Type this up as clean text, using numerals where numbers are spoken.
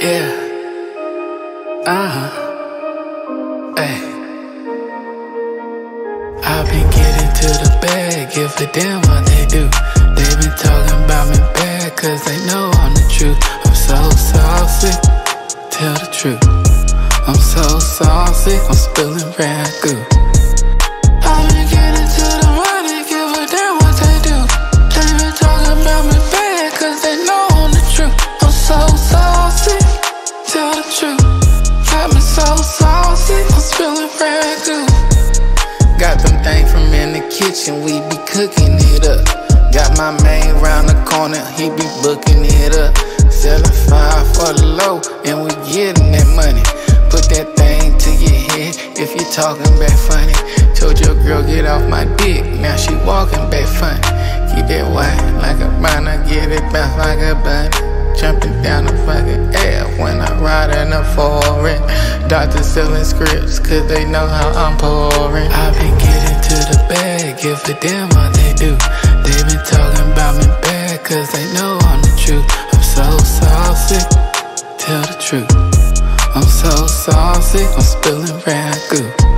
Yeah. Ay. I've been getting to the bag, give a damn what they do. They been talking about me bad, cause they know I'm the truth. I'm so saucy, tell the truth. I'm so saucy, I'm spilling Ragu. Got them things from in the kitchen, we be cooking it up. Got my man round the corner, he be booking it up. Selling 5 for the low, and we getting that money. Put that thing to your head if you talking back funny. Told your girl get off my dick, now she walking back funny. Keep that wine like a runner, get it back like a bunny. Jumping down the fucking air when I ride in the foreign. Doctors selling scripts, cause they know how I'm pouring. I've been getting to the bag, give a damn what they do. They been talking about me bad, cause they know I'm the truth. I'm so saucy, tell the truth. I'm so saucy, I'm spilling Ragu.